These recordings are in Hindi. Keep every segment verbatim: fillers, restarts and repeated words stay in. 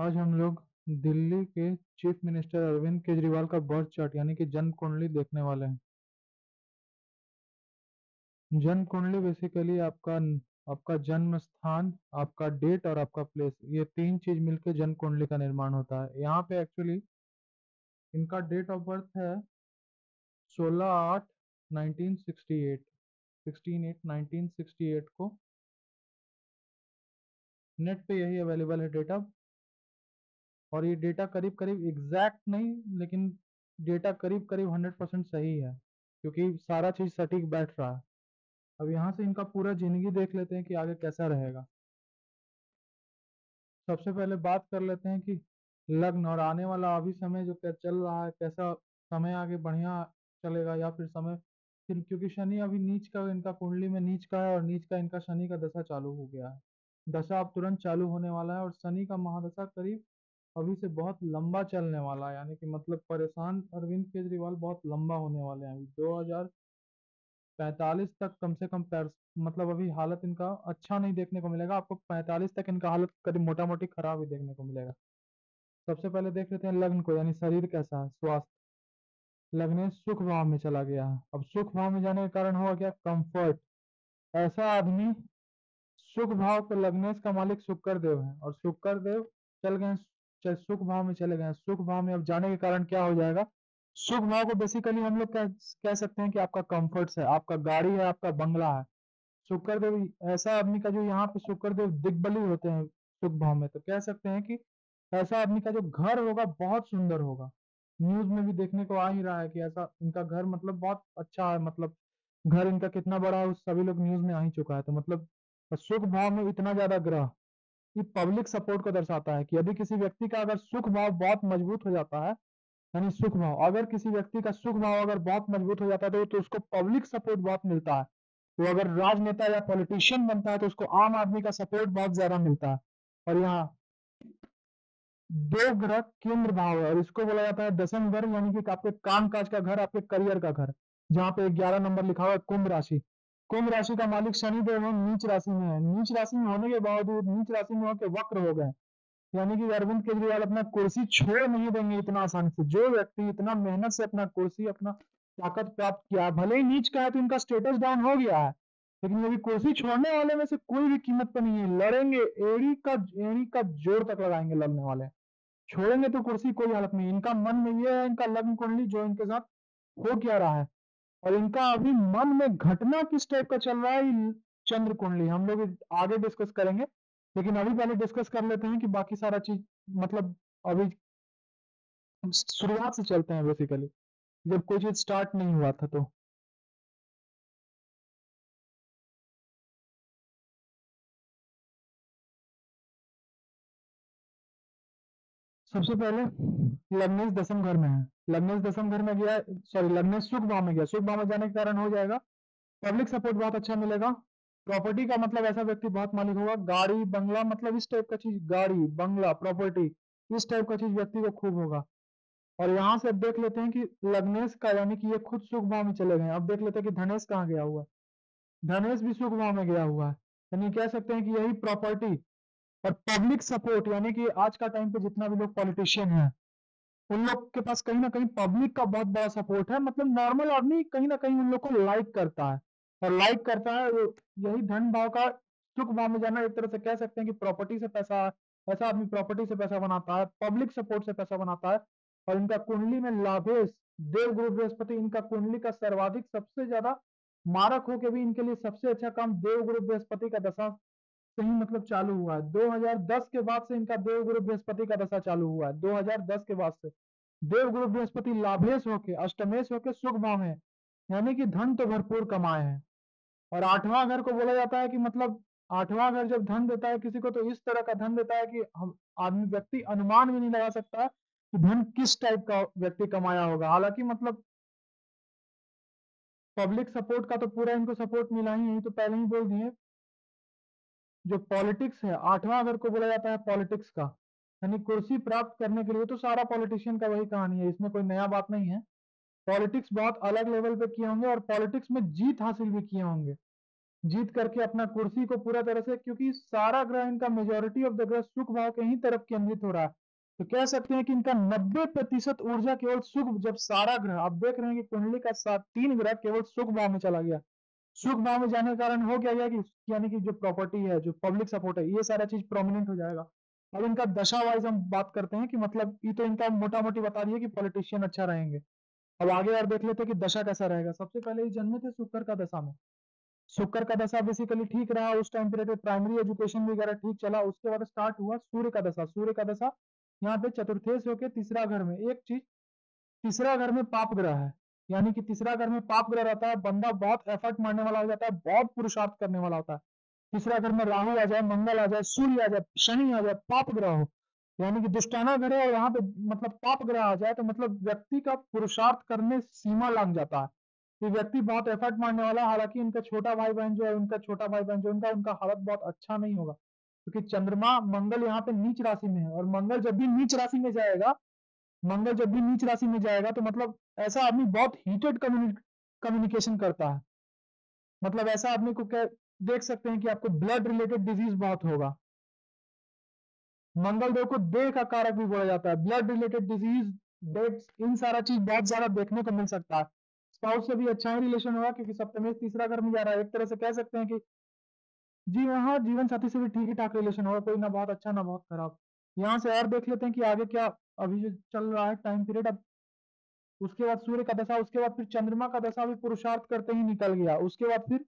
आज हम लोग दिल्ली के चीफ मिनिस्टर अरविंद केजरीवाल का बर्थ चार्ट यानी कि जन्म कुंडली देखने वाले हैं। जन्म कुंडली बेसिकली आपका आपका जन्म स्थान, आपका डेट और आपका प्लेस, ये तीन चीज मिलकर जन्म कुंडली का निर्माण होता है। यहाँ पे एक्चुअली इनका डेट ऑफ बर्थ है सोलह आठ नाइनटीन सिक्सटी एट, सोलह आठ नाइनटीन सिक्सटी एट को। नेट पे यही अवेलेबल है डेटा, और ये डेटा करीब करीब एग्जैक्ट नहीं लेकिन डेटा करीब करीब हंड्रेड परसेंट सही है क्योंकि सारा चीज सटीक बैठ रहा है। अब यहाँ से इनका पूरा जिंदगी देख लेते हैं कि आगे कैसा रहेगा। सबसे पहले बात कर लेते हैं कि लग्न और आने वाला अभी समय जो क्या चल रहा है, कैसा समय आगे बढ़िया चलेगा या फिर समय फिर क्योंकि शनि अभी नीच का, इनका कुंडली में नीच का है और नीच का इनका शनि का दशा चालू हो गया है। दशा अब तुरंत चालू होने वाला है और शनि का महादशा करीब अभी से बहुत लंबा चलने वाला है, यानी कि मतलब परेशान अरविंद केजरीवाल बहुत लंबा होने वाले हैं। दो हज़ार पैंतालीस तक कम से कम मतलब अभी हालत इनका अच्छा नहीं देखने को मिलेगा, आपको पैंतालीस तक इनका हालत करीब मोटा मोटी खराब ही देखने को मिलेगा। सबसे पहले देख लेते हैं लग्न को, यानी शरीर कैसा है, स्वास्थ्य। लग्न सुख भाव में चला गया है। अब सुख भाव में जाने के कारण हुआ क्या, कम्फर्ट। ऐसा आदमी सुख भाव पर, लग्नेश का मालिक शुक्र देव है और शुक्र देव चल गए चाहे सुख भाव में चले गए। सुख भाव में अब जाने के कारण क्या हो जाएगा, सुख भाव को बेसिकली हम लोग कह सकते हैं कि आपका कंफर्ट्स है, आपका गाड़ी है, आपका बंगला है। शुक्रदेव ऐसा आदमी का जो यहाँ पे शुक्रदेव दिग्बली होते हैं सुख भाव में, तो कह सकते हैं कि ऐसा आदमी का जो घर होगा बहुत सुंदर होगा। न्यूज में भी देखने को आ ही रहा है कि ऐसा इनका घर मतलब बहुत अच्छा है, मतलब घर इनका कितना बड़ा है सभी लोग न्यूज में आ ही चुका है। तो मतलब सुख भाव में इतना ज्यादा ग्रह पब्लिक सपोर्ट को दर्शाता है कि यदि किसी व्यक्ति का अगर सुख भाव बहुत मजबूत हो जाता है, यानी सुख भाव अगर किसी व्यक्ति का सुख भाव अगर बहुत मजबूत हो जाता है तो, तो उसको पब्लिक सपोर्ट बहुत मिलता है। वो तो अगर राजनेता या पॉलिटिशियन बनता है तो उसको आम आदमी का सपोर्ट बहुत ज्यादा मिलता है। और यहाँ दो ग्रह केंद्र भाव है और इसको बोला जाता है दसम घर, यानी कि आपके काम काज का घर, आपके करियर का घर, जहाँ पे ग्यारह नंबर लिखा हुआ है कुंभ राशि। कुंभ राशि का मालिक शनिदेव है, नीच राशि में है। नीच राशि में होने के बावजूद, नीच राशि में होकर वक्र हो गए, यानी कि अरविंद केजरीवाल अपना कुर्सी छोड़ नहीं देंगे इतना आसानी से। जो व्यक्ति इतना मेहनत से अपना कुर्सी, अपना ताकत प्राप्त किया, भले ही नीच का है तो इनका स्टेटस डाउन हो गया है, लेकिन अभी कुर्सी छोड़ने वाले में से कोई भी कीमत पर नहीं है। लड़ेंगे, एड़ी का एड़ी का जोर तक लगाएंगे लड़ने वाले, छोड़ेंगे तो कुर्सी कोई हालत नहीं। इनका मन में यह है, इनका लग्न कुंडली जो इनके साथ हो क्या रहा है, और इनका अभी मन में घटना किस टाइप का चल रहा है। चंद्र कुंडली हम लोग आगे डिस्कस करेंगे, लेकिन अभी पहले डिस्कस कर लेते हैं कि बाकी सारा चीज मतलब अभी शुरुआत से चलते हैं बेसिकली, जब कोई चीज स्टार्ट नहीं हुआ था। तो सबसे पहले लग्नेश दसम घर में है, लग्नेश दसम घर में गया, सॉरी लग्नेश सुख भाव में गया। सुख भाव में जाने के कारण हो जाएगा पब्लिक सपोर्ट बहुत अच्छा मिलेगा। प्रॉपर्टी का मतलब ऐसा व्यक्ति बहुत मालिक होगा, गाड़ी बंगला मतलब इस टाइप का चीज, गाड़ी बंगला प्रॉपर्टी इस टाइप का चीज व्यक्ति को खूब होगा। और यहाँ से अब देख लेते हैं कि लग्नेश का, यानी कि ये खुद सुख भाव में चले गए। अब देख लेते हैं कि धनेश कहाँ गया हुआ है, धनेश भी सुख भाव में गया हुआ है, यानी कह सकते हैं कि यही प्रॉपर्टी और पब्लिक सपोर्ट, यानी कि आज का टाइम पे जितना भी लोग पॉलिटिशियन हैं उन लोग के पास कहीं ना कहीं पब्लिक का बहुत बड़ा सपोर्ट है। मतलब नॉर्मल आदमी कहीं ना कहीं उन लोग को लाइक करता है और लाइक करता है, यही धन भाव का सुख भाव में जाना। एक तरह से कह सकते हैं कि प्रॉपर्टी से पैसा, ऐसा आदमी प्रॉपर्टी से पैसा बनाता है, पब्लिक सपोर्ट से पैसा बनाता है। और इनका कुंडली में लाभेश देव गुरु बृहस्पति, इनका कुंडली का सर्वाधिक सबसे ज्यादा मारक होकर भी इनके लिए सबसे अच्छा काम देव गुरु बृहस्पति का दशा कहीं मतलब चालू हुआ है। दो हज़ार दस के बाद से इनका देव गुरु बृहस्पति का दशा चालू हुआ है। दो हज़ार दस के बाद से देव गुरु बृहस्पति लाभेश होके, अष्टमेश होके सुख भाव में, यानी कि धन तो भरपूर कमाए हैं। और आठवां घर को बोला जाता है कि मतलब आठवां घर जब धन देता है किसी को तो इस तरह का धन देता है कि हम आदमी व्यक्ति अनुमान भी नहीं लगा सकता कि धन किस टाइप का व्यक्ति कमाया होगा। हालांकि मतलब पब्लिक सपोर्ट का तो पूरा इनको सपोर्ट मिला ही नहीं, तो पहले ही बोल दिए। जो पॉलिटिक्स है, आठवां घर को बोला जाता है पॉलिटिक्स का, यानी कुर्सी प्राप्त करने के लिए। तो सारा पॉलिटिशियन का वही कहानी है, इसमें कोई नया बात नहीं है। पॉलिटिक्स बहुत अलग लेवल पे किए होंगे और पॉलिटिक्स में जीत हासिल भी किए होंगे। जीत करके अपना कुर्सी को पूरा तरह से, क्योंकि सारा ग्रह इनका मेजोरिटी ऑफ द ग्रह सुख भाव के ही तरफ केंद्रित हो रहा है, तो कह सकते हैं कि इनका नब्बे प्रतिशत ऊर्जा केवल सुख, जब सारा ग्रह आप देख रहे हैं कि कुंडली का सात तीन ग्रह केवल सुख भाव में चला गया। सुख भाव में जाने के कारण हो क्या गया कि यानी कि जो प्रॉपर्टी है, जो पब्लिक सपोर्ट है, ये सारा चीज प्रोमिनेंट हो जाएगा। अब इनका दशा वाइज हम बात करते हैं कि मतलब ये तो इनका मोटा मोटी बता दिया कि पॉलिटिशियन अच्छा रहेंगे। अब आगे यार देख लेते हैं कि दशा कैसा रहेगा। सबसे पहले ये जन्मे थे शुक्र का दशा में, शुक्र का दशा बेसिकली ठीक रहा उस टाइम पीरियड में, प्राइमरी एजुकेशन वगैरह ठीक चला। उसके बाद स्टार्ट हुआ सूर्य का दशा। सूर्य का दशा यहाँ पे चतुर्थेश होकर तीसरा घर में, एक चीज तीसरा घर में पाप ग्रह है, यानी कि तीसरा घर में पाप ग्रह रहता है, बंदा बहुत एफर्ट मारने वाला हो जाता है, बहुत पुरुषार्थ करने वाला होता है। तीसरा घर में राहु आ जाए, मंगल आ जाए, सूर्य आ जाए, शनि आ जाए, पाप ग्रह हो, यानी कि दुष्टाना घर है, और यहाँ पे मतलब पाप ग्रह आ जाए तो मतलब व्यक्ति का पुरुषार्थ करने सीमा लांग जाता है। तो व्यक्ति बहुत एफर्ट मारने वाला, हालांकि इनका छोटा भाई बहन जो है, उनका छोटा भाई बहन जो उनका उनका हालत बहुत अच्छा नहीं होगा, क्योंकि चंद्रमा मंगल यहाँ पे नीच राशि में है, और मंगल जब भी नीच राशि में जाएगा मंगल जब भी नीच राशि में जाएगा तो मतलब ऐसा आदमी बहुत हीटेड कम्युनिकेशन करता है। मतलब ऐसा आदमी को क्या देख सकते हैं कि आपको ब्लड रिलेटेड डिजीज बहुत होगा। मंगल देव को देह का कारक भी बोला जाता है, ब्लड रिलेटेड डिजीज, डेट्स, इन सारा चीज बहुत ज्यादा देखने को मिल सकता है। स्पाउस से भी अच्छा ही रिलेशन होगा, क्योंकि सप्तमेश तीसरा घर में जा रहा है, एक तरह से कह सकते हैं कि जी हाँ, जीवन साथी से भी ठीक ही ठाक रिलेशन होगा, कोई ना बहुत अच्छा ना बहुत खराब। यहाँ से और देख लेते हैं कि आगे क्या अभी जो चल रहा है टाइम पीरियड। अब उसके बाद सूर्य का दशा, उसके बाद फिर चंद्रमा का दशा भी पुरुषार्थ करते ही निकल गया। उसके बाद फिर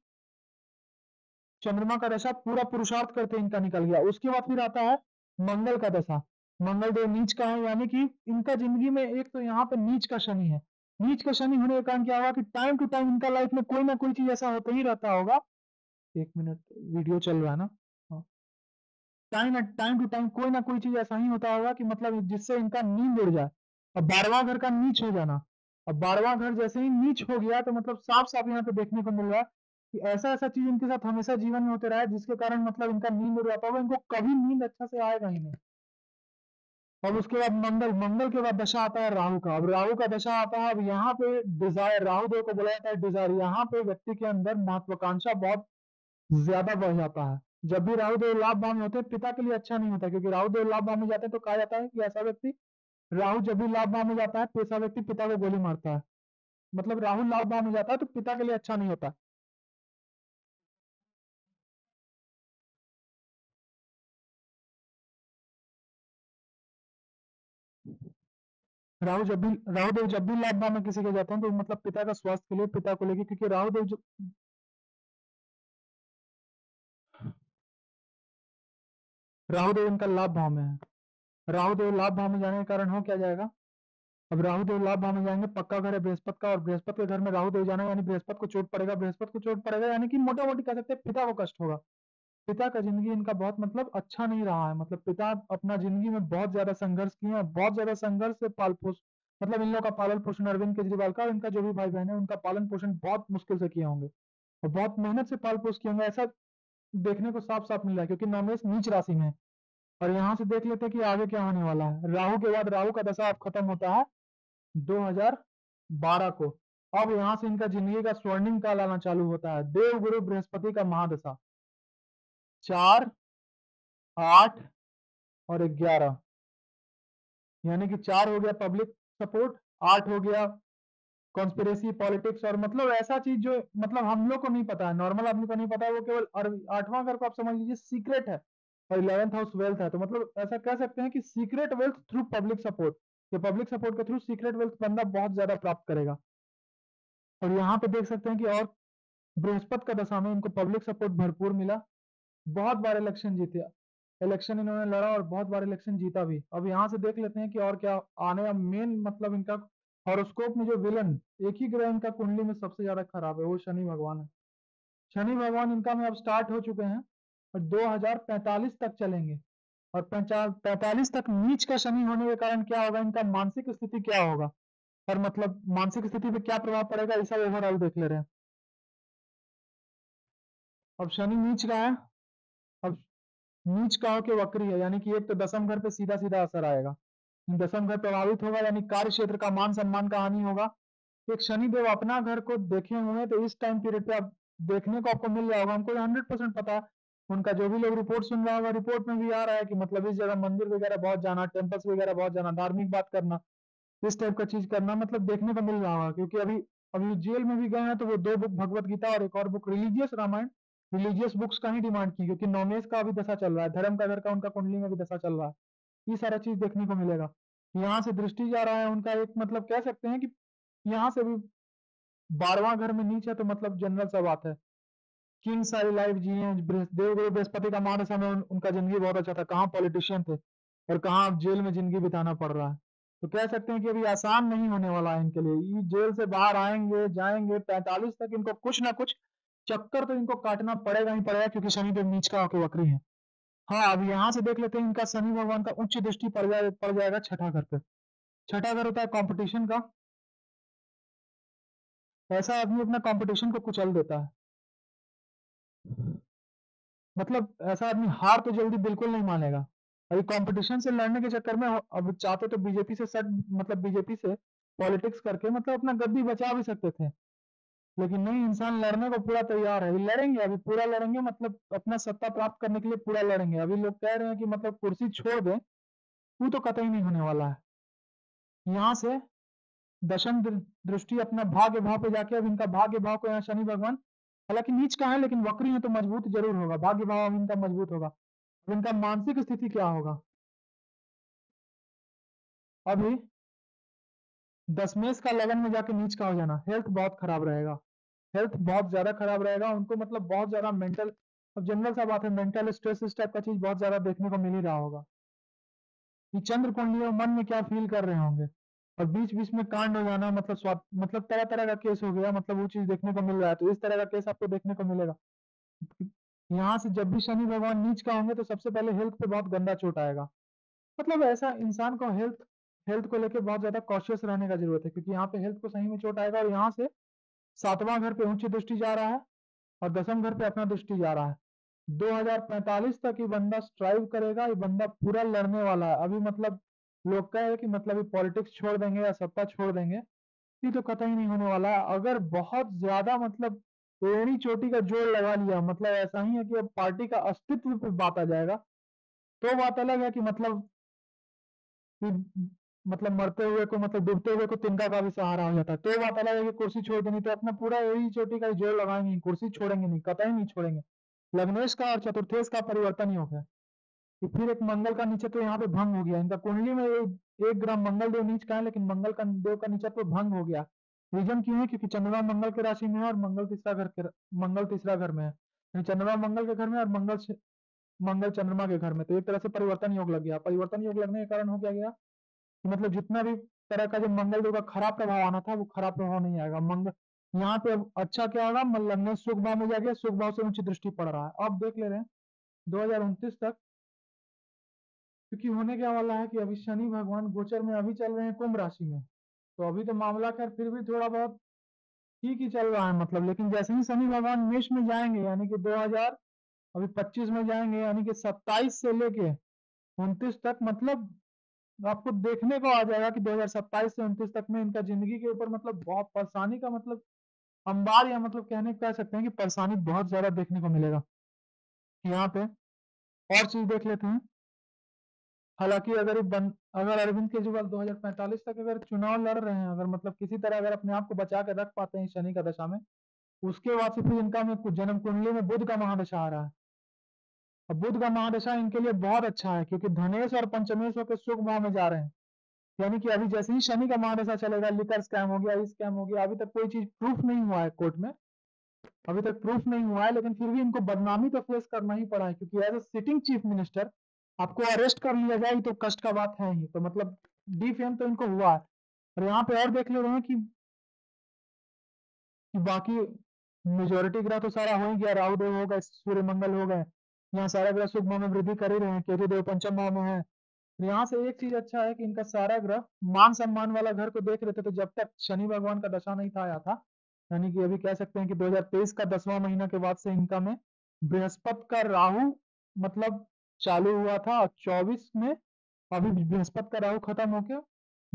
चंद्रमा का दशा पूरा पुरुषार्थ करते इनका निकल गया। उसके बाद फिर आता है मंगल का दशा। मंगल देव नीच का है, यानी कि इनका जिंदगी में एक तो यहाँ पे नीच का शनि है। नीच का शनि होने के कारण क्या हुआ कि टाइम टू टाइम इनका लाइफ में कोई ना कोई चीज ऐसा होता ही रहता होगा। एक मिनट, वीडियो चल रहा है ना। टाइम टाइम टू टाइम कोई ना कोई चीज ऐसा ही होता होगा कि मतलब जिससे इनका नींद उड़ जाए। अब बारहवां घर का नीच हो जाना, अब बारहवां घर जैसे ही नीच हो गया तो मतलब साफ साफ यहाँ पे देखने को मिल रहा है कि ऐसा ऐसा चीज इनके साथ हमेशा जीवन में होते रहा है, जिसके कारण मतलब इनका नींद उड़ जाता होगा, इनको कभी नींद अच्छा से आएगा ही नहीं। अब उसके बाद मंगल मंगल के बाद दशा आता है राहु का। अब राहु का दशा आता है, अब यहाँ पे डिजायर, राहु देव को बोला जाता है डिजायर। यहाँ पे व्यक्ति के अंदर महत्वाकांक्षा बहुत ज्यादा बढ़ जाता है। जब भी राहु देव लाभ भाव में होते हैं, पिता के लिए अच्छा नहीं होता, क्योंकि राहु देव लाभ भाव में जाते हैं तो कहा जाता है कि ऐसा व्यक्ति राहु जब भी लाभ भाव में जाता है तो ऐसा व्यक्ति पिता को गोली मारता है। मतलब राहु लाभ भाव में जाता है तो पिता के लिए अच्छा नहीं होता। राहु जब भी राहुदेव जब भी लाभ भाव में किसी के जाते हैं तो मतलब पिता का स्वास्थ्य के लिए, पिता को लेके, क्योंकि राहुदेव जो राहुदेव इनका लाभ भाव में है। राहुदेव लाभ भाव में जाने के कारण हो क्या जाएगा, अब राहुदेव लाभ भाव में जाएंगे, पक्का घर है बृहस्पति का, और बृहस्पति के घर में राहुदेव जाना, यानी बृहस्पति को चोट पड़ेगा, बृहस्पति को चोट पड़ेगा, यानी कि मोटा मोटी कह सकते हैं पिता को कष्ट होगा। पिता का जिंदगी इनका बहुत मतलब अच्छा नहीं रहा है। मतलब पिता अपना जिंदगी में बहुत ज्यादा संघर्ष किए हैं, बहुत ज्यादा संघर्ष से पाल पोष मतलब इन लोगों का पालन पोषण अरविंद केजरीवाल का और इनका जो भी भाई बहन है उनका पालन पोषण बहुत मुश्किल से किए होंगे और बहुत मेहनत से पाल पोष किए होंगे, ऐसा देखने को साफ साफ मिल रहा है, क्योंकि नवमेश नीच राशि में। और यहाँ से देख लेते हैं कि आगे क्या होने वाला है। राहु के बाद राहु का दशा अब खत्म होता है दो हजार बारह को। अब यहाँ से इनका जिंदगी का स्वर्णिम काल आना चालू होता है। देव गुरु बृहस्पति का महादशा चार आठ और ग्यारह, यानी कि चार हो गया पब्लिक सपोर्ट, आठ हो गया कॉन्स्पिरेसी पॉलिटिक्स, और मतलब ऐसा चीज जो मतलब हम लोग को नहीं पता है, नॉर्मल आदमी को नहीं पता है, वो केवल आठवां घर को आप समझ लीजिए सीक्रेट है और इलेवेंथ हाउस वेल्थ है। तो मतलब ऐसा कह सकते हैं कि secret wealth through public support, ये पब्लिक सपोर्ट के थ्रू सीक्रेट वेल्थ बंदा बहुत ज्यादा प्राप्त करेगा। और यहाँ पे देख सकते हैं कि और बृहस्पति का दशा में इनको पब्लिक सपोर्ट भरपूर मिला, बहुत बार इलेक्शन जीते, इलेक्शन इन्होंने लड़ा और बहुत बार इलेक्शन जीता भी। अब यहाँ से देख लेते हैं कि और क्या आने का मेन मतलब इनका हॉरोस्कोप में जो विलन, एक ही ग्रह इनका कुंडली में सबसे ज्यादा खराब है, वो शनि भगवान है। शनि भगवान इनका में अब स्टार्ट हो चुके हैं और दो हजार पैंतालीस तक चलेंगे, और पैंतालीस तक नीच का शनि होने के कारण क्या होगा, इनका मानसिक स्थिति क्या होगा और मतलब मानसिक स्थिति पे क्या प्रभाव पड़ेगा, ये सब ओवरऑल देख ले रहे हैं। अब शनि नीच का है, अब नीच का होके वक्री है, यानी कि एक तो दसम घर पे सीधा सीधा असर आएगा, दसम घर प्रभावित होगा, यानी कार्य क्षेत्र का मान सम्मान का हानि होगा। एक शनि देव अपना घर को देखे हुए तो इस टाइम पीरियड पे आप देखने को आपको मिल रहा होगा, हमको हंड्रेड परसेंट पता है। उनका जो भी लोग रिपोर्ट सुन रहा होगा, रिपोर्ट में भी आ रहा है कि मतलब इस जगह मंदिर वगैरह बहुत जाना, टेम्पल्स वगैरह बहुत जाना, धार्मिक बात करना, इस टाइप का चीज करना, मतलब देखने को मिल रहा होगा। क्योंकि अभी अभी जेल में भी गए हैं तो वो दो बुक भगवत गीता और एक और book religious Ramayan, religious books का ही डिमांड की, क्योंकि नॉमेश का अभी दशा चल रहा है, धर्म का घर का उनका कुंडली में भी दशा चल रहा है। ये सारा चीज देखने को मिलेगा। यहाँ से दृष्टि जा रहा है उनका, एक मतलब कह सकते हैं कि यहाँ से भी बारहवां घर में नीचे, तो मतलब जनरल सा बात है। किंग सारी लाइफ जी हैं, देव गुरु बृहस्पति का मान समय उन, उनका जिंदगी बहुत अच्छा था, कहाँ पॉलिटिशियन थे और कहाँ अब जेल में जिंदगी बिताना पड़ रहा है। तो कह सकते हैं कि अभी आसान नहीं होने वाला है इनके लिए। ये जेल से बाहर आएंगे जाएंगे, पैंतालीस तक इनको कुछ ना कुछ चक्कर तो इनको काटना पड़ेगा ही पड़ेगा, क्योंकि शनि तो नीच का होकर वक्री है। हाँ, अब यहाँ से देख लेते हैं इनका शनि भगवान का उच्च दृष्टि पड़ जाए पड़ जाएगा छठा घर पे। छठा घर होता है कॉम्पिटिशन का। ऐसा आदमी अपना कंपटीशन को कुचल देता है, मतलब ऐसा आदमी हार तो जल्दी बिल्कुल नहीं मानेगा। अभी कंपटीशन से लड़ने के चक्कर में अब चाहते तो बीजेपी से सट मतलब बीजेपी से पॉलिटिक्स करके मतलब अपना गद्दी बचा भी सकते थे, लेकिन नहीं, इंसान लड़ने को पूरा तैयार है। लड़ेंगे, अभी पूरा लड़ेंगे, मतलब अपना सत्ता प्राप्त करने के लिए पूरा लड़ेंगे। अभी लोग कह रहे हैं कि मतलब कुर्सी छोड़ दें, वो तो कतई नहीं होने वाला है। यहाँ से दशम दृष्टि अपना भाग्य भाव पे जाके, अब इनका भाग्य भाव को यहाँ शनि भगवान हालांकि नीच का है लेकिन वक्री है तो मजबूत जरूर होगा, भाग्य भाव अब इनका मजबूत होगा। अब इनका मानसिक स्थिति क्या होगा? अभी दसमेश का लगन में जाके नीच का हो जाना, हेल्थ बहुत खराब रहेगा, हेल्थ बहुत ज्यादा खराब रहेगा उनको, मतलब बहुत ज्यादा मेंटल, अब जनरल सा बात है, मेंटल स्ट्रेस इस टाइप का चीज बहुत ज्यादा देखने को मिल ही रहा होगा। ये चंद्र कुंडली मन में क्या फील कर रहे होंगे, और बीच बीच में कांड हो जाना, मतलब मतलब तरह तरह का केस हो गया, मतलब वो चीज देखने को मिल रहा है। तो इस तरह का केस आपको देखने को मिलेगा। यहाँ से जब भी शनि भगवान नीच का होंगे तो सबसे पहले हेल्थ पे बहुत गंदा चोट आएगा। मतलब ऐसा इंसान को हेल्थ हेल्थ को लेकर बहुत ज्यादा कॉशियस रहने का जरूरत है, क्योंकि यहाँ पे हेल्थ को सही में चोट आएगा। और यहाँ से सातवां घर पे ऊंची दृष्टि जा रहा है और दसम घर पे अपना दृष्टि जा रहा है। दो हजार पैंतालीस तक ये बंदा स्ट्राइव करेगा, ये बंदा पूरा लड़ने वाला है। अभी मतलब लोग कहे कि मतलब पॉलिटिक्स छोड़ देंगे या सत्ता छोड़ देंगे, ये तो कतई नहीं होने वाला है। अगर बहुत ज्यादा मतलब एड़ी चोटी का जोर लगा लिया, मतलब ऐसा ही है कि अब पार्टी का अस्तित्व पे बात आ जाएगा तो बात अलग है कि मतलब मतलब मरते हुए को मतलब डूबते हुए को तिनका का भी सहारा हो जाता है, तो बात अलग है कि कुर्सी छोड़ देनी। तो अपना पूरा एड़ी चोटी का जोर लगाएंगे, कुर्सी छोड़ेंगे नहीं, कतई नहीं छोड़ेंगे। लग्नेश का और चतुर्थेश का परिवर्तन ही होगा। फिर एक मंगल का नीचत्व यहाँ पे भंग हो गया। इनका कुंडली में एक ग्राम मंगल देव नीच का है, लेकिन मंगल का देव का नीचत्व भंग हो गया। रीजन क्यों है? क्योंकि चंद्रमा मंगल के राशि में है और मंगल तीसरा घर के मंगल तीसरा घर में है, चंद्रमा मंगल के घर में और मंगल मंगल चंद्रमा के घर में। तो एक तरह से परिवर्तन योग लग गया। परिवर्तन योग लगने के कारण हो क्या गया कि मतलब जितना भी तरह का जो मंगल देव का खराब प्रभाव आना था वो खराब प्रभाव नहीं आएगा। मंगल यहाँ पे अच्छा क्या होगा, मतलब सुख भाव में जाके सुख भाव से ऊंची दृष्टि पड़ रहा है। अब देख ले रहे हैं दो हजार उनतीस तक, क्योंकि होने क्या वाला है कि अभी शनि भगवान गोचर में अभी चल रहे हैं कुंभ राशि में, तो अभी तो मामला खैर फिर भी थोड़ा बहुत ठीक ही चल रहा है मतलब। लेकिन जैसे ही शनि भगवान मेष में जाएंगे यानी कि दो हजार अभी पच्चीस में जाएंगे यानी कि सत्ताईस से लेके उनतीस तक, मतलब आपको देखने को आ जाएगा कि दो हजार सत्ताईस से उनतीस तक में इनका जिंदगी के ऊपर मतलब बहुत परेशानी का मतलब अंबार, या मतलब कहने कह सकते हैं कि परेशानी बहुत ज्यादा देखने को मिलेगा। यहाँ पे और चीज देख लेते हैं। हालांकि अगर बन, अगर अरविंद केजरीवाल दो हजार पैंतालीस तक अगर चुनाव लड़ रहे हैं, अगर मतलब किसी तरह अगर अपने आप को बचा के रख पाते हैं शनि का दशा में, उसके बाद से फिर इनका में जन्म कुंडली में बुध का महादशा आ रहा है। अब बुध का महादशा इनके लिए बहुत अच्छा है, क्योंकि धनेश और पंचमेश होकर सुख भाव में जा रहे हैं। यानी कि अभी जैसे ही शनि का महादशा चलेगा, लिकर स्कैम हो गया, स्कैम हो गया, अभी तक कोई चीज प्रूफ नहीं हुआ है कोर्ट में, अभी तक प्रूफ नहीं हुआ है, लेकिन फिर भी इनको बदनामी तो फेस करना ही पड़ा है। क्योंकि as a sitting chief minister आपको अरेस्ट कर लिया जाए तो कष्ट का बात है ही, तो मतलब डिफेम तो इनको हुआ है। और यहाँ पे और देख ले रहे हैं कि, कि बाकी मेजोरिटी ग्रह तो सारा हो ही गया, राहु देव हो गए, सूर्य मंगल हो गए, यहाँ सारा ग्रह सुख भाव में वृद्धि कर ही रहे हैं, केतु देव पंचम भाव में है। तो यहाँ से एक चीज अच्छा है कि इनका सारा ग्रह मान सम्मान वाला घर को देख रहे थे, तो जब तक शनि भगवान का दशा नहीं था आया था यानी कि अभी कह सकते हैं कि दो हजार तेईस का दसवां महीना के बाद से इनका में बृहस्पति का राहु मतलब चालू हुआ था, और चौबीस में अभी बृहस्पति का राहु खत्म हो गया।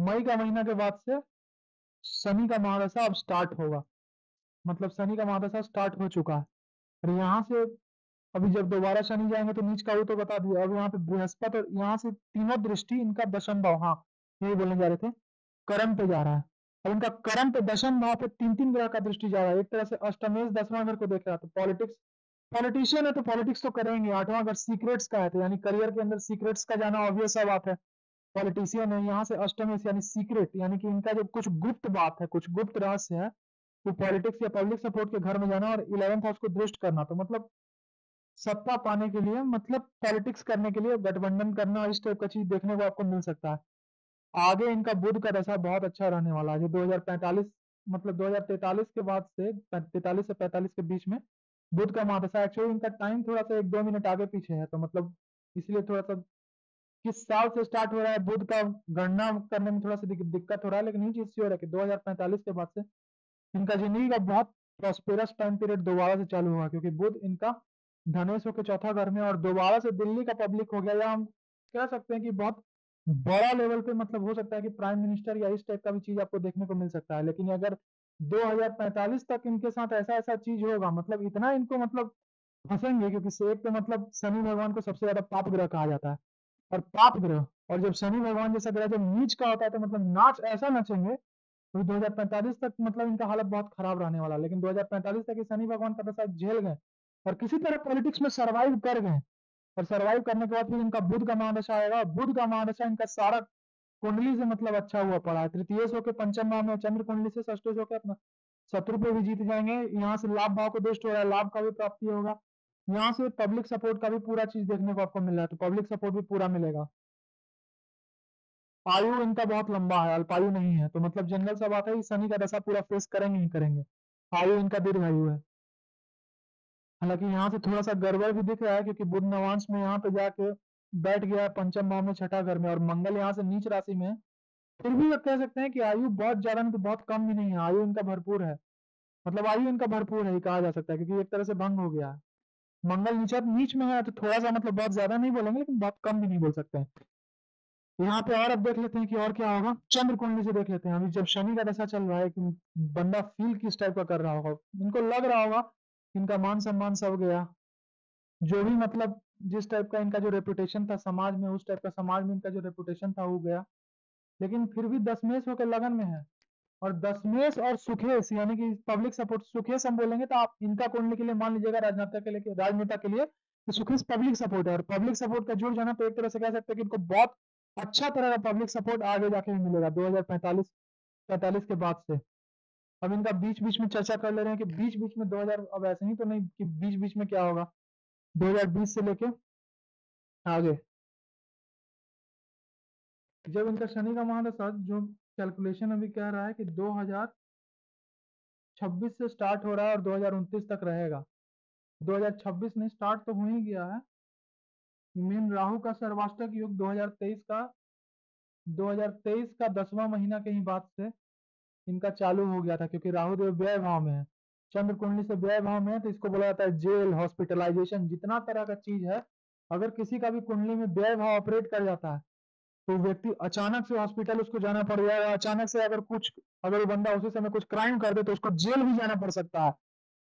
मई का महीना के बाद से शनि का महादशा अब स्टार्ट होगा। मतलब शनि का महादशा स्टार्ट हो चुका है। और यहाँ से अभी जब दोबारा शनि जाएंगे तो नीच का वो तो बता दिया। अब यहाँ पे बृहस्पति और यहाँ से तीनों दृष्टि इनका दशम भाव, हाँ यही बोलने जा रहे थे, कर्म पे जा रहा है। अब इनका कर्म पे दशम भाव पे तीन तीन ग्रह का दृष्टि जा रहा है। एक तरह से अष्टमेश दसवां घर को देख रहा था। पॉलिटिक्स पॉलिटिशियन है तो पॉलिटिक्स तो करेंगे। आठवां घर सीक्रेट्स का है तो यानी करियर के अंदर सीक्रेट्स का जाना ऑब्वियस सा बात है। पॉलिटिशियन है, यहाँ से अष्टमेश यानी सीक्रेट, यानी कि इनका जो कुछ गुप्त बात है, कुछ गुप्त रहस्य है, वो पॉलिटिक्स या पब्लिक सपोर्ट के घर में जाना और इलेवेंथ हाउस को दृष्ट करना। तो मतलब सत्ता पाने के लिए, मतलब पॉलिटिक्स करने के लिए गठबंधन करना, इस टाइप का चीज देखने को आपको मिल सकता है। आगे इनका बुध का दशा बहुत अच्छा रहने वाला है, जो दो हज़ार पैंतालीस मतलब दो हज़ार तैंतालीस के बाद से तैंतालीस से पैंतालीस के बीच में बुध का महादशा। एक्चुअली इनका टाइम थोड़ा सा एक दो मिनट आगे पीछे है, तो मतलब इसलिए थोड़ा सा किस साल से स्टार्ट हो रहा है बुध का गणना करने में थोड़ा सा दिक्कत हो रहा है। लेकिन ये चीज श्योर है कि दो हज़ार पैंतालीस के बाद से इनका जिंदगी का बहुत प्रॉस्पेरस टाइम पीरियड दोबारा से चालू हुआ, क्योंकि बुध इनका धनेश होकर चौथा घर में और दोबारा से दिल्ली का पब्लिक हो गया, या हम कह सकते हैं कि बहुत बड़ा लेवल पे मतलब हो सकता है कि प्राइम मिनिस्टर या इस टाइप का भी चीज आपको देखने को मिल सकता है। लेकिन अगर दो हज़ार पैंतालीस तक इनके साथ ऐसा ऐसा चीज होगा, मतलब इतना इनको मतलब फंसेंगे, क्योंकि एक तो मतलब शनि भगवान को सबसे ज्यादा पाप ग्रह कहा जाता है और पाप ग्रह, और जब शनि भगवान जैसा ग्रह जब नीच का होता है तो मतलब नाच ऐसा नचेंगे तो दो हजार पैंतालीस तक मतलब इनका हालत बहुत खराब रहने वाला। लेकिन दो हजार पैंतालीस तक शनि भगवान का दशा झेल गए और किसी तरह पॉलिटिक्स में सर्वाइव कर गए। और सर्वाइव करने के बाद फिर इनका बुध का महादशा आएगा। बुध का महादशा इनका सारा कुंडली से मतलब अच्छा हुआ पड़ा है। तृतीय होकर पंचम भाव में चंद्र कुंडली से षष्ठ होकर अपना शत्रु पे भी जीत जाएंगे। यहाँ से लाभ भाव को दुष्ट हो रहा है, लाभ का भी प्राप्ति होगा। यहाँ से पब्लिक सपोर्ट का भी पूरा चीज देखने को आपको मिल रहा है, तो पब्लिक सपोर्ट भी पूरा मिलेगा। आयु इनका बहुत लंबा है, अल्पायु नहीं है, तो मतलब जनरल सब आता है शनि का दशा पूरा फेस करेंगे ही करेंगे। आयु इनका दीर्घायु है। हालांकि यहाँ से थोड़ा सा गड़बड़ भी दिख रहा है, क्योंकि बुध नवांश में यहाँ पे जाके बैठ गया है पंचम भाव में छठा घर में और मंगल यहाँ से नीच राशि में। फिर भी कह सकते हैं कि आयु बहुत ज्यादा नहीं तो बहुत कम भी नहीं है, आयु इनका भरपूर है, मतलब आयु इनका भरपूर है ही कहा जा सकता है, क्योंकि एक तरह से भंग हो गया है। मंगल नीचा नीच में है तो थोड़ा सा मतलब बहुत ज्यादा नहीं बोलेंगे लेकिन बहुत कम भी नहीं बोल सकते हैं। यहाँ पे और अब देख लेते हैं कि और क्या होगा। चंद्र कुंडली से देख लेते हैं। अभी जब शनि का दशा चल रहा है कि बंदा फील किस टाइप का कर रहा होगा, इनको लग रहा होगा इनका मान सम्मान सब गया, जो भी मतलब जिस टाइप का इनका जो रेपुटेशन था समाज में, उस टाइप का समाज में इनका जो रेपुटेशन था वो गया। लेकिन फिर भी दशमेश होकर लगन में है और दशमेश और सुखेश यानी कि पब्लिक सपोर्ट, सुखेश हम बोलेंगे तो आप इनका कुंडली के लिए मान लीजिएगा राजनेता के लिए, राजनेता के लिए तो सुखेश पब्लिक सपोर्ट है और पब्लिक सपोर्ट का जुड़ जाना तो एक तरह से कह सकते हैं कि इनको बहुत अच्छा तरह का पब्लिक सपोर्ट आगे जाके भी मिलेगा दो हजार पैंतालीस पैंतालीस के बाद से। अब इनका बीच बीच में चर्चा कर ले रहे हैं कि बीच बीच में दो हज़ार अब ऐसे ही तो नहीं कि बीच बीच में क्या होगा दो हज़ार बीस से लेके आगे। जब इनका शनि का महादशा जो कैलकुलेशन अभी कह रहा है कि दो हज़ार छब्बीस से स्टार्ट हो रहा है और दो हज़ार उनतीस तक रहेगा। दो हज़ार छब्बीस ने स्टार्ट तो हो ही गया है। मेन राहु का सर्वाष्टक युग दो हज़ार तेईस का दो हज़ार तेईस का दसवां महीना के ही बाद से इनका चालू हो गया था, क्योंकि राहु देव व्यय भाव में है, चंद्र कुंडली से व्यय भाव में है, तो इसको बोला जाता है जेल, हॉस्पिटलाइजेशन, जितना तरह का चीज है। अगर किसी का भी कुंडली में व्यय भाव ऑपरेट कर जाता है तो व्यक्ति अचानक से हॉस्पिटल उसको जाना पड़ जाएगा, अचानक से अगर कुछ अगर बंदा उसी समय कुछ क्राइम कर दे तो उसको जेल भी जाना पड़ सकता है।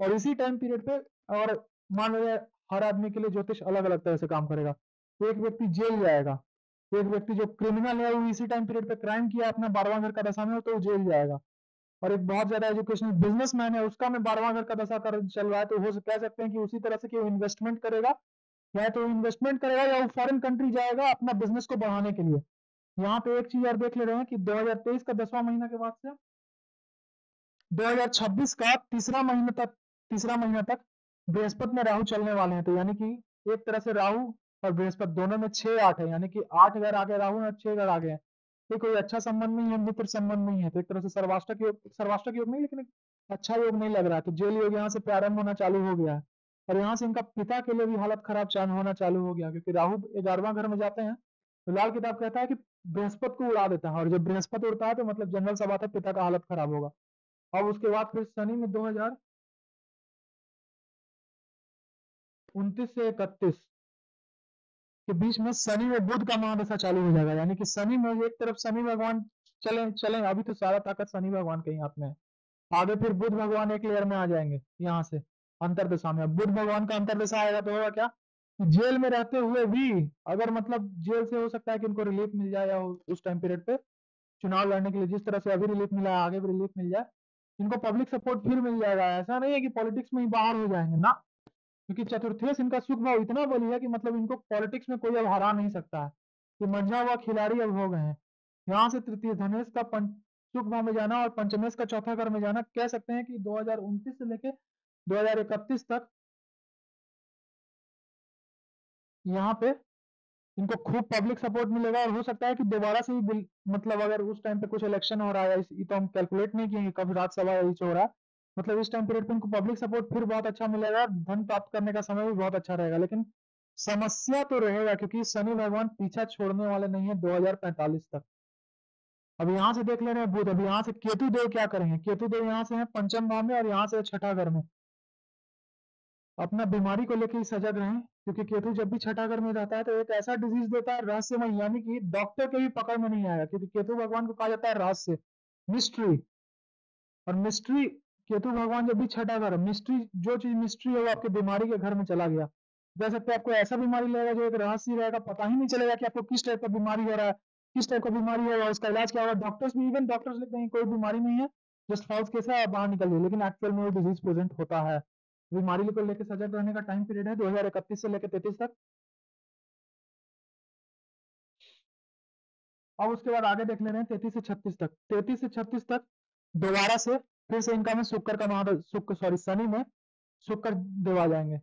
और इसी टाइम पीरियड पे और मान लीजिए हर आदमी के लिए ज्योतिष अलग अलग तरह से काम करेगा। एक व्यक्ति जेल जाएगा, एक व्यक्ति जो क्रिमिनल है वो इसी टाइम पीरियड पे क्राइम किया अपना बारहवां घर का दशा में तो जेल जाएगा। और एक बहुत ज्यादा एजुकेशनल बिजनेसमैन है, उसका में बारहवां घर का दशा कर चल रहा है तो हो कह सकते हैं कि उसी तरह से कि वो इन्वेस्टमेंट करेगा, या तो इन्वेस्टमेंट करेगा या वो फॉरेन कंट्री जाएगा अपना बिजनेस को बढ़ाने के लिए। यहाँ पे एक चीज और देख ले रहे हैं कि दो हजार तेईस का दसवां महीना के बाद से दो हजार छब्बीस का तीसरा महीना तक तीसरा महीना तक बृहस्पति में राहु चलने वाले हैं, तो यानी कि एक तरह से राहु और बृहस्पति दोनों में छह आठ है, यानी कि आठ घर आगे राहु और छह घर आगे है। ये कोई अच्छा संबंध नहीं है, मित्र संबंध नहीं है, तो एक तरह से सर्वाष्टक योग सर्वाष्टक योग नहीं लेकिन अच्छा योग नहीं लग रहा है। तो जेल योग यहाँ से प्रारंभ होना चालू हो गया है और यहाँ से इनका पिता के लिए भी हालत खराब चांद होना चालू हो गया, क्योंकि राहु ग्यारहवां घर में जाते हैं तो लाल किताब कहता है कि बृहस्पति को उड़ा देता है और जब बृहस्पति उड़ता है तो मतलब जनरल सा बात है पिता का हालत खराब होगा। अब उसके बाद फिर शनि में दो हजार उनतीस से इकतीस के बीच में शनि में बुध का महादशा चालू हो जाएगा, यानी कि शनि में एक तरफ शनि भगवान चले चले अभी तो सारा ताकत शनि भगवान के हाथ में है, आगे फिर बुध भगवान एक लेयर में आ जाएंगे यहाँ से अंतरदशा में। बुध भगवान का अंतरदशा आएगा तो होगा क्या, जेल में रहते हुए भी अगर मतलब जेल से हो सकता है कि इनको रिलीफ मिल जाए, या उस टाइम पीरियड पे चुनाव लड़ने के लिए जिस तरह से अभी रिलीफ मिला है आगे भी रिलीफ मिल जाए, इनको पब्लिक सपोर्ट फिर मिल जाएगा। ऐसा नहीं है कि पॉलिटिक्स में ही बाहर हो जाएंगे ना, क्योंकि चतुर्थेश इनका शुभ भाव इतना बली है कि मतलब इनको पॉलिटिक्स में कोई अब हरा नहीं सकता है, कि मंझा हुआ खिलाड़ी अब हो गए हैं। यहाँ से तृतीय धनेश का शुभ भाव में जाना और पंचमेश का चौथा घर में जाना, कह सकते हैं कि दो हजार उनतीस से लेके दो हजार इकतीस तक यहाँ पे इनको खूब पब्लिक सपोर्ट मिलेगा। और हो सकता है कि दोबारा से ही मतलब अगर उस टाइम पे कुछ इलेक्शन हो रहा है, ये तो हम कैलकुलेट नहीं किए कब राज्यसभा हो रहा है, मतलब इस टाइम पीरियड पे इनको पब्लिक सपोर्ट फिर बहुत अच्छा मिलेगा, धन प्राप्त करने का समय भी बहुत अच्छा रहेगा। लेकिन समस्या तो रहेगा क्योंकि शनि भगवान पीछा छोड़ने वाले नहीं है दो हजार पैंतालीस तक। अब यहाँ से देख ले रहे हैं बुध, अब यहाँ से केतु देव क्या करेंगे, केतु देव यहाँ से है पंचम भाव में और यहाँ से छठा घर में। अपना बीमारी को लेकर सजग रहें क्योंकि केतु जब भी छठा घर में रहता है तो एक ऐसा डिजीज देता है रहस्यमय, यानी कि डॉक्टर के भी पकड़ में नहीं आएगा, क्योंकि केतु भगवान को कहा जाता है रहस्य, मिस्ट्री। और मिस्ट्री केतु भगवान जब भी छठा घर, मिस्ट्री जो चीज मिस्ट्री है वो आपके बीमारी के घर में चला गया। कह सकते हैं आपको ऐसा बीमारी लगेगा जो एक रहस्य रहेगा, पता ही नहीं चलेगा कि आपको किस टाइप का बीमारी हो रहा है, किस टाइप का बीमारी है और उसका इलाज क्या होगा। डॉक्टर्स भी, इवन डॉक्टर्स लिखते हैं कोई बीमारी नहीं है, जस्ट फॉल्स केस है, आप बाहर निकल गए, लेकिन एक्चुअल में वो डिजीज प्रेजेंट होता है। बीमारी को लेकर सजग रहने का टाइम पीरियड है दो हजार इकतीस से लेकर तैतीस तक। अब उसके बाद आगे देख ले रहे हैं तैतीस से छत्तीस तक। तैतीस से छत्तीस तक दोबारा से फिर से इनका में शुक्र का महादश शुक्र सॉरी शनि में शुक्र देव आ जाएंगे।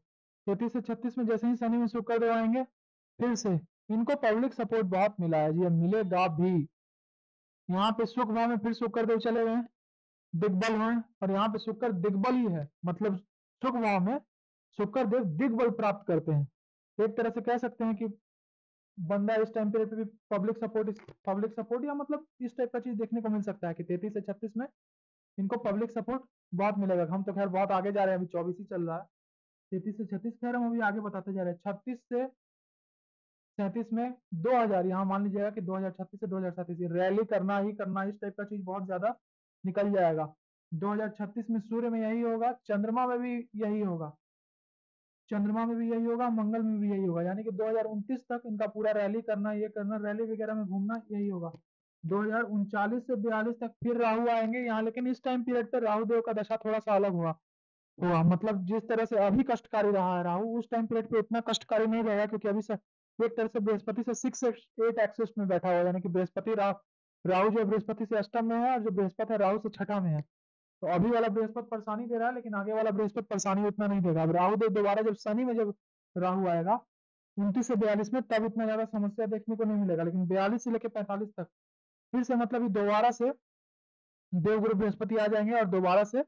तैतीस से छत्तीस में जैसे ही शनि में शुक्र देव आएंगे फिर से इनको पब्लिक सपोर्ट बहुत मिला है जी, मिलेगा भी। यहाँ पे सुख भाव में फिर शुक्र देव चले गए, दिग्बल है, और यहाँ पे शुक्र दिग्बल ही है, मतलब शुक्र भाव में शुक्र देव दिग्बल प्राप्त करते हैं। एक तरह से कह सकते हैं कि बंदा इस टाइम पे भी पब्लिक सपोर्ट पब्लिक सपोर्ट या मतलब इस टाइप का चीज देखने को मिल सकता है कि तैतीस से छत्तीस में इनको पब्लिक सपोर्ट बहुत मिलेगा। हम तो खैर बहुत आगे जा रहे हैं, अभी चौबीस ही चल रहा है, तैतीस से छत्तीस खैर हम अभी आगे बताते जा रहे हैं। छत्तीस से सैंतीस में दो हजार यहाँ मान लीजिएगा कि दो हजार छत्तीस से दो हजार सैंतीस रैली करना ही करना, इस टाइप का चीज बहुत ज्यादा निकल जाएगा। दो हजार छत्तीस में सूर्य में यही होगा, चंद्रमा में भी यही होगा, चंद्रमा में भी यही होगा, मंगल में भी यही होगा, यानी कि दो हजार उनतीस तक इनका पूरा रैली करना, ये करना, रैली वगैरह में घूमना, यही होगा। दो हजार उनचालीस से बयालीस तक फिर राहु आएंगे यहाँ, लेकिन इस टाइम पीरियड पर राहु देव का दशा थोड़ा सा अलग हुआ हुआ मतलब जिस तरह से अभी कष्टकारी रहा है राहु, उस टाइम पीरियड पे इतना कष्टकारी नहीं रहेगा, क्योंकि अभी एक तरह से बृहस्पति से सिक्स एट एक्सिस में बैठा हुआ, यानी कि बृहस्पति राहु जो बृहस्पति से अष्टम में है और जो बृहस्पति है राहु से छठा में है, तो अभी वाला बृहस्पति परेशानी दे रहा है लेकिन आगे वाला बृहस्पति परेशानी उतना नहीं देगा। अब राहु देव दोबारा जब शनि में जब राहु आएगा उनतीस से बयालीस में तब इतना ज्यादा समस्या देखने को नहीं मिलेगा, लेकिन बयालीस से लेकर पैंतालीस तक फिर से मतलब दोबारा से देवगुरु बृहस्पति आ जाएंगे और दोबारा से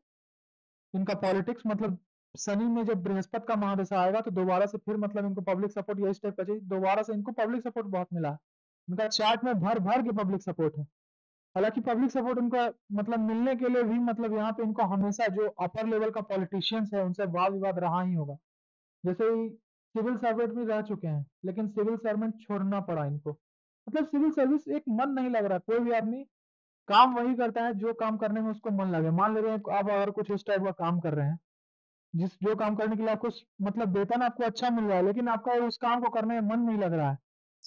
इनका पॉलिटिक्स मतलब शनि में जब बृहस्पति का महादशा आएगा तो दोबारा से फिर मतलब इनको पब्लिक सपोर्ट यही स्टेप चाहिए। दोबारा से इनको पब्लिक सपोर्ट बहुत मिला, इनका चार्ट में भर भर के पब्लिक सपोर्ट है। हालांकि पब्लिक सपोर्ट उनको मतलब मिलने के लिए भी मतलब यहाँ पे इनको हमेशा जो अपर लेवल का पॉलिटिशियंस है उनसे वाद विवाद रहा ही होगा, जैसे सिविल सर्वेंट में रह चुके हैं लेकिन सिविल सर्वेंट छोड़ना पड़ा इनको, मतलब सिविल सर्विस एक मन नहीं लग रहा। कोई भी आदमी काम वही करता है जो काम करने में उसको मन लगे। मान ले रहे हैं आप अगर कुछ उस टाइप का काम कर रहे हैं जिस जो काम करने के लिए आपको मतलब वेतन आपको अच्छा मिल रहा है लेकिन आपका उस काम को करने में मन नहीं लग रहा है।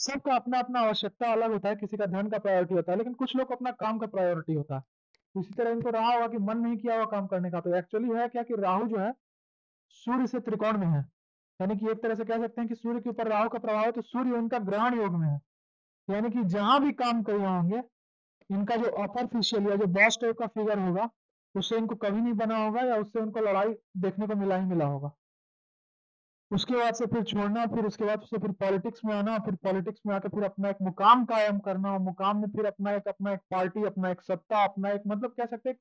सबका अपना अपना आवश्यकता अलग होता है, किसी का धन का प्रायोरिटी होता है लेकिन कुछ लोग अपना काम का प्रायोरिटी होता है। इसी तरह इनको रहा होगा कि मन नहीं किया हुआ काम करने का, तो एक्चुअली है क्या कि राहु जो है सूर्य से त्रिकोण में है, यानी कि एक तरह से कह सकते हैं कि सूर्य के ऊपर राहु का प्रभाव है, तो सूर्य उनका ग्रहण योग में है, यानी कि जहां भी काम कर रहे होंगे इनका जो अपर फिशियल या जो बॉस टाइप का फिगर होगा उससे इनको कभी नहीं बना होगा या उससे उनको लड़ाई देखने को मिला ही मिला होगा। उसके बाद से फिर छोड़ना, फिर उसके बाद से फिर पॉलिटिक्स में आना, फिर पॉलिटिक्स में आकर फिर अपना एक मुकाम कायम करना, मुकाम में फिर अपना एक अपना एक पार्टी, अपना एक सत्ता, अपना एक मतलब कह सकते हैं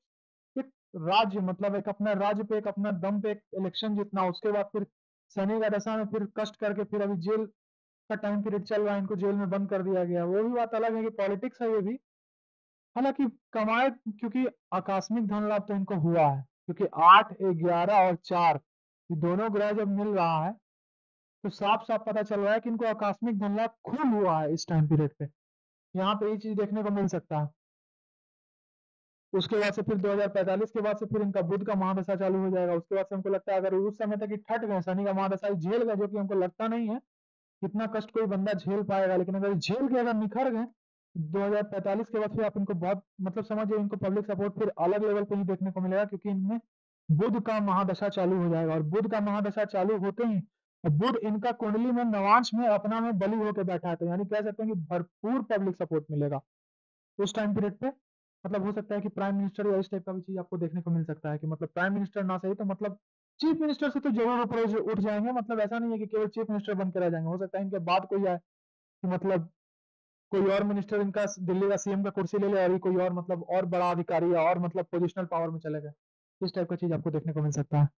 एक राज्य, मतलब एक अपना राज्य पे एक अपना दम पे एक इलेक्शन जीतना। उसके बाद फिर शनि का दशा में फिर कष्ट करके फिर अभी जेल का टाइम पीरियड चल रहा है, इनको जेल में बंद कर दिया गया। वो भी बात अलग है कि पॉलिटिक्स है ये भी, हालांकि कमाए क्योंकि आकस्मिक धन लाभ तो इनको हुआ है, क्योंकि आठ ग्यारह और चार ये दोनों ग्रह जब मिल रहा है तो साफ साफ पता चल रहा है कि इनको आकस्मिक धन लाभ खूब हुआ है इस टाइम पीरियड पे। यहाँ पे ये चीज देखने को मिल सकता है। उसके बाद से फिर दो हज़ार पैंतालीस के बाद से फिर इनका बुध का महादशा चालू हो जाएगा। उसके बाद से हमको लगता है अगर उस समय तक ठट गए, शनि का महादशा झेल गए, जो कि हमको लगता नहीं है कितना कष्ट कोई बंदा झेल पाएगा, लेकिन अगर झेल के अगर निखर गए दो हज़ार पैंतालीस के बाद फिर आप इनको बहुत मतलब समझिए इनको पब्लिक सपोर्ट फिर अलग लेवल पे ही देखने को मिलेगा, क्योंकि इनमें बुध का महादशा चालू हो जाएगा। और बुध का महादशा चालू होते ही बुध इनका कुंडली में नवांश में अपना में बलि होकर बैठा है, तो यानी कह सकते हैं कि भरपूर पब्लिक सपोर्ट मिलेगा उस टाइम पीरियड पे। मतलब हो सकता है कि प्राइम मिनिस्टर या इस टाइप का भी चीज आपको देखने को मिल सकता है कि मतलब प्राइम मिनिस्टर ना सही तो मतलब चीफ मिनिस्टर से तो जरूर ऊपर उठ जाएंगे। मतलब ऐसा नहीं है कि केवल चीफ मिनिस्टर बनकर रह जाएंगे, हो सकता है इनके बाद कोई आए कि मतलब कोई और मिनिस्टर इनका दिल्ली का सीएम का कुर्सी ले ले और कोई और मतलब और बड़ा अधिकारी या और मतलब पोजिशनल पावर में चले गए, इस टाइप का चीज आपको देखने को मिल सकता है।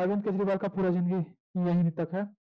अरविंद केजरीवाल का पूरा जिंदगी यहीं तक है।